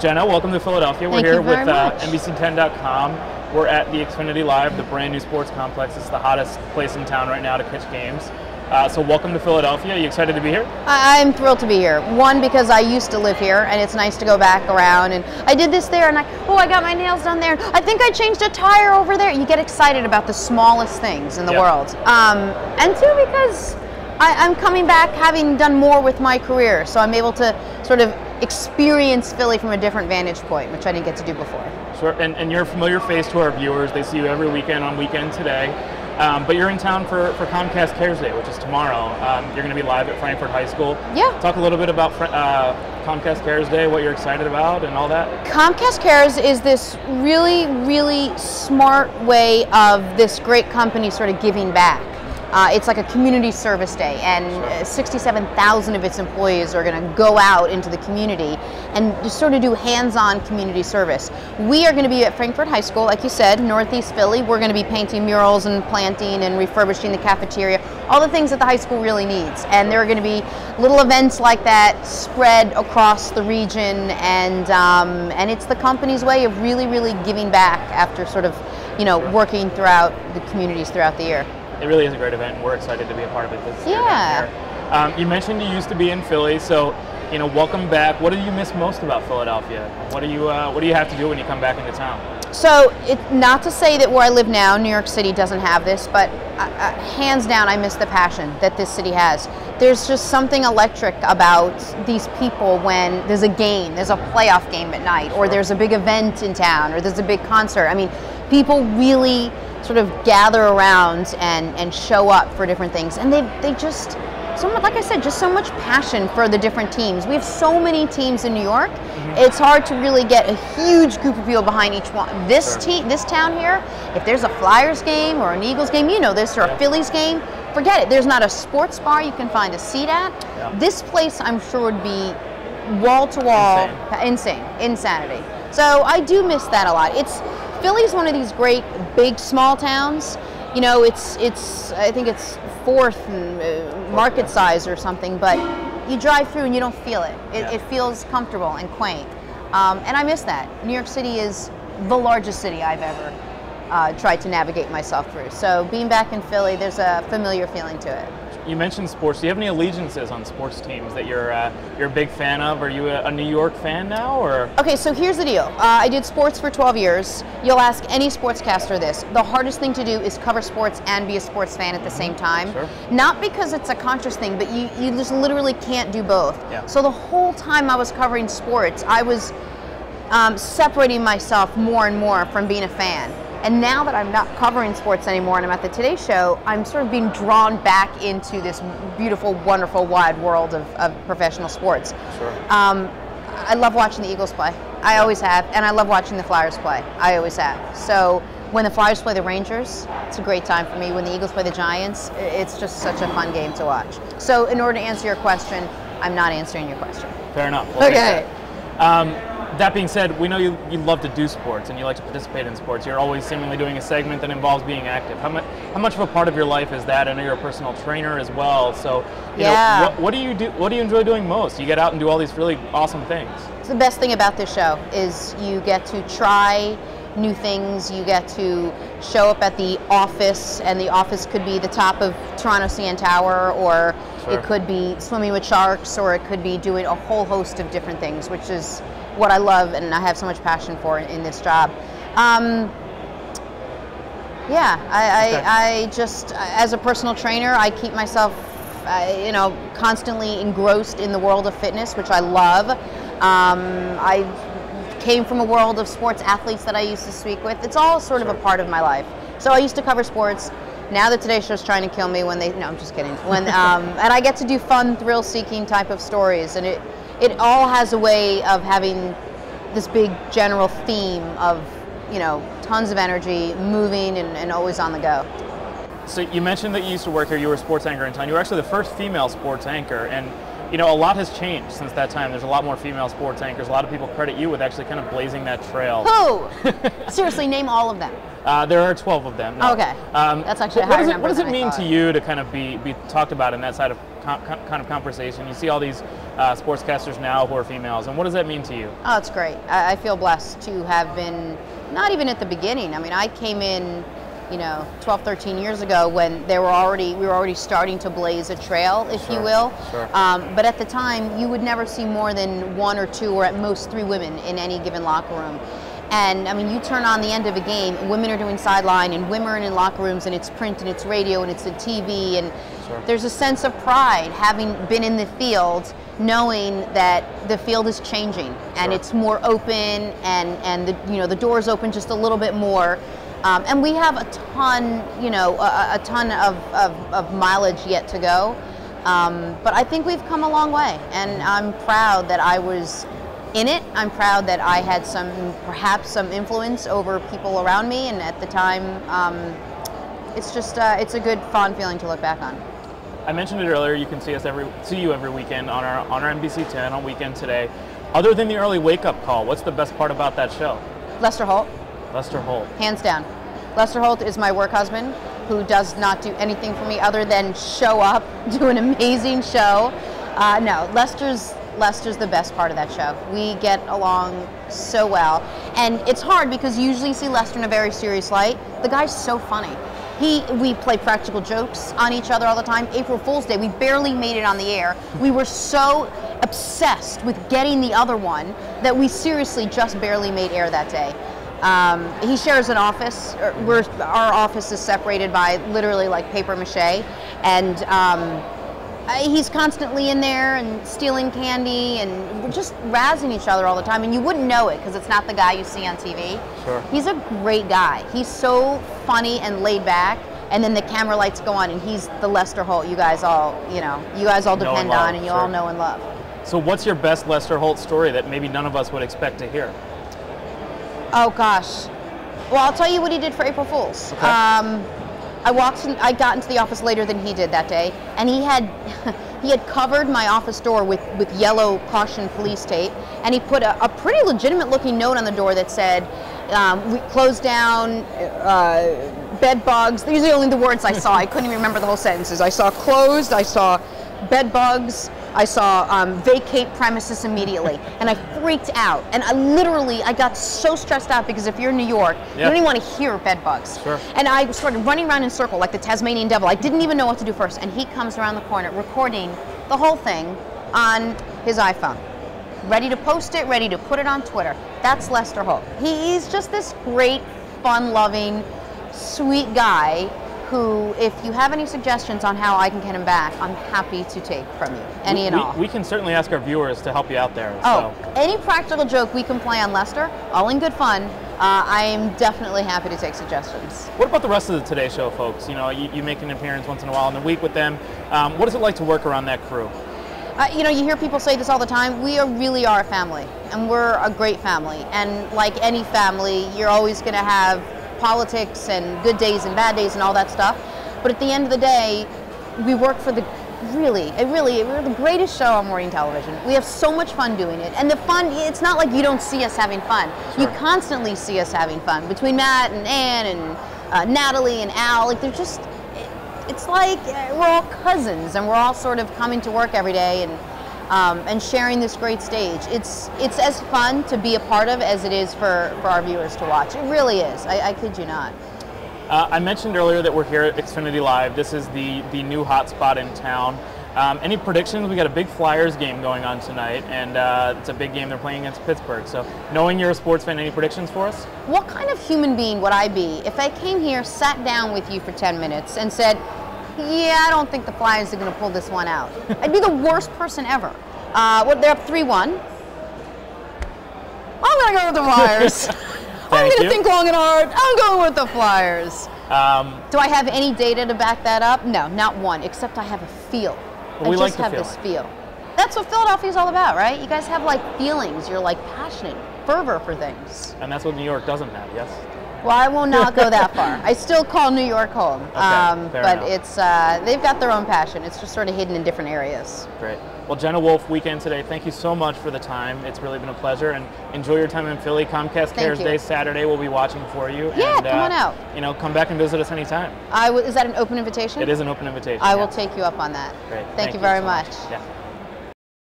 Jenna, welcome to Philadelphia. We're here with NBC10.com. We're at the Xfinity Live, the brand new sports complex. It's the hottest place in town right now to catch games. So welcome to Philadelphia. Are you excited to be here? I'm thrilled to be here. One, because I used to live here, and it's nice to go back around. And I did this there, and I got my nails done there. I think I changed a tire over there. You get excited about the smallest things in the world. And two, because I'm coming back having done more with my career, so I'm able to sort of experience Philly from a different vantage point, which I didn't get to do before. Sure, and you're a familiar face to our viewers. They see you every weekend on Weekend Today. But you're in town for Comcast Cares Day, which is tomorrow. You're going to be live at Frankford High School. Yeah. Talk a little bit about Comcast Cares Day, what you're excited about and all that. Comcast Cares is this really, really smart way of this great company sort of giving back. It's like a community service day, and 67,000 of its employees are going to go out into the community and just sort of do hands-on community service. We are going to be at Frankford High School, like you said, Northeast Philly. We're going to be painting murals and planting and refurbishing the cafeteria, all the things that the high school really needs. And there are going to be little events like that spread across the region, and it's the company's way of really, really giving back after sort of, you know, working throughout the communities throughout the year. It really is a great event, and we're excited to be a part of it this year. Yeah. You mentioned you used to be in Philly, so you know, welcome back. What do you miss most about Philadelphia? What do you have to do when you come back into town? So, not to say that where I live now, New York City doesn't have this, but hands down, I miss the passion that this city has. There's just something electric about these people when there's a game, there's a playoff game at night, or there's a big event in town, or there's a big concert. I mean, people really sort of gather around and show up for different things. And they just, so much, like I said, just so much passion for the different teams. We have so many teams in New York. It's hard to really get a huge group of people behind each one. This team, this town here, if there's a Flyers game or an Eagles game, you know this, or a Phillies game, forget it. There's not a sports bar you can find a seat at. This place, I'm sure, would be wall-to-wall, insanity. So I do miss that a lot. Philly's one of these great big small towns. You know, it's I think it's fourth in market size or something, but you drive through and you don't feel it. It feels comfortable and quaint, and I miss that. New York City is the largest city I've ever tried to navigate myself through. So being back in Philly, there's a familiar feeling to it. You mentioned sports. Do you have any allegiances on sports teams that you're a big fan of? Are you a New York fan now, or? Okay, so here's the deal. I did sports for 12 years. You'll ask any sportscaster this. The hardest thing to do is cover sports and be a sports fan at the same time. Not because it's a conscious thing, but you just literally can't do both. So the whole time I was covering sports, I was separating myself more and more from being a fan. And now that I'm not covering sports anymore and I'm at the Today Show, I'm sort of being drawn back into this beautiful, wonderful, wide world of professional sports. I love watching the Eagles play. I always have. And I love watching the Flyers play. I always have. So when the Flyers play the Rangers, it's a great time for me. When the Eagles play the Giants, it's just such a fun game to watch. So in order to answer your question, I'm not answering your question. Fair enough. We'll okay. That being said, we know you love to do sports and you like to participate in sports. You're always seemingly doing a segment that involves being active. How much of a part of your life is that? I know you're a personal trainer as well. So, you know, what do you do? What do you enjoy doing most? You get out and do all these really awesome things. The best thing about this show is you get to try new things. You get to show up at the office, and the office could be the top of Toronto CN Tower, or it could be swimming with sharks, or it could be doing a whole host of different things, which is what I love and I have so much passion for in this job. I just, as a personal trainer, I keep myself you know, constantly engrossed in the world of fitness, which I love. I came from a world of sports athletes that I used to speak with. It's all sort of a part of my life. So I used to cover sports. Now the Today Show's trying to kill me when they, no, I'm just kidding. When and I get to do fun, thrill-seeking type of stories, and it all has a way of having this big general theme of, you know, tons of energy, moving, and always on the go. So you mentioned that you used to work here. You were a sports anchor in town. You were actually the first female sports anchor, and you know, a lot has changed since that time. There's a lot more female sports anchors. A lot of people credit you with actually kind of blazing that trail. Who? Seriously, name all of them. There are 12 of them. No. Okay. That's actually how I remember. What does it mean to you to kind of be talked about in that side of kind of conversation. You see all these sportscasters now who are females, and what does that mean to you? Oh, it's great. I feel blessed to have been, not even at the beginning. I mean, I came in, you know, 12, 13 years ago when they were already, we were already starting to blaze a trail, if you will. Sure. But at the time, you would never see more than one or two, or at most three women in any given locker room. And I mean, you turn on the end of a game, and women are doing sideline, and women are in locker rooms, and it's print, and it's radio, and it's the TV, and there's a sense of pride having been in the field, knowing that the field is changing, and it's more open, and the, you know, the doors open just a little bit more. And we have a ton, you know, a ton of mileage yet to go. But I think we've come a long way, and I'm proud that I was in it. I'm proud that I had some, perhaps some influence over people around me, and at the time, it's just, it's a good, fond feeling to look back on. I mentioned it earlier, you can see us every weekend on our NBC10 on Weekend Today. Other than the early wake-up call, what's the best part about that show? Lester Holt. Lester Holt. Hands down. Lester Holt is my work husband, who does not do anything for me other than show up, do an amazing show. No, Lester's the best part of that show. We get along so well. And it's hard because you usually see Lester in a very serious light. The guy's so funny. We play practical jokes on each other all the time. April Fool's Day, we barely made it on the air. We were so obsessed with getting the other one that we seriously just barely made air that day. He shares an office. Our office is separated by literally like paper mache, and he's constantly in there and stealing candy, and we're just razzing each other all the time, and you wouldn't know it because it's not the guy you see on TV. Sure. He's a great guy. He's so funny and laid back, and then the camera lights go on, and he's the Lester Holt you guys all, you know, you guys all depend on, and you all know and love. So what's your best Lester Holt story that maybe none of us would expect to hear? Oh gosh. Well, I'll tell you what he did for April Fools. Okay. I got into the office later than he did that day, and he had covered my office door with yellow caution police tape, and he put a pretty legitimate looking note on the door that said, "We closed down bed bugs." These are only the words I saw. I couldn't even remember the whole sentences. I saw closed. I saw bed bugs. I saw vacate premises immediately, and I freaked out. And I got so stressed out because if you're in New York, you don't even want to hear bed bugs. Sure. And I started running around in a circle like the Tasmanian devil. I didn't even know what to do first. And he comes around the corner recording the whole thing on his iPhone, ready to post it, ready to put it on Twitter. That's Lester Holt. He's just this great, fun-loving, sweet guy who, if you have any suggestions on how I can get him back, I'm happy to take from you, any and all. We can certainly ask our viewers to help you out there. Oh, so any practical joke we can play on Lester, all in good fun. I am definitely happy to take suggestions. What about the rest of the Today Show folks? You know, you make an appearance once in a while in the week with them. What is it like to work around that crew? You know, you hear people say this all the time. We really are a family, and we're a great family. And like any family, you're always going to have politics and good days and bad days and all that stuff, but at the end of the day, we work for the we're the greatest show on morning television. We have so much fun doing it, and the fun, it's not like you don't see us having fun. Sure. You constantly see us having fun between Matt and Ann and Natalie and Al. Like they're just, it's like we're all cousins, and we're all sort of coming to work every day and sharing this great stage. It's as fun to be a part of as it is for our viewers to watch. It really is. I kid you not. I mentioned earlier that we're here at Xfinity Live. This is the new hot spot in town. Any predictions? We got a big Flyers game going on tonight, and it's a big game. They're playing against Pittsburgh. So knowing you're a sports fan, any predictions for us? What kind of human being would I be if I came here, sat down with you for 10 minutes and said, yeah, I don't think the Flyers are going to pull this one out? I'd be the worst person ever. Well, they're up 3-1. I'm going to go with the Flyers. I'm going to think long and hard. I'm going with the Flyers. Do I have any data to back that up? No, not one, except I have a feel. I just have this feel. That's what Philadelphia's all about, right? You guys have like feelings. You're like passionate, fervor for things. And that's what New York doesn't have, yes? Well, I will not go that far. I still call New York home, okay, but enough. It's they've got their own passion. It's just sort of hidden in different areas. Great. Well, Jenna Wolfe, Weekend Today, thank you so much for the time. It's really been a pleasure, and enjoy your time in Philly. Comcast Cares Day Saturday, we'll be watching for you. Yeah, and, come on out. You know, come back and visit us anytime. Is that an open invitation? It is an open invitation. I will take you up on that. Great. Thank you very much. Yeah.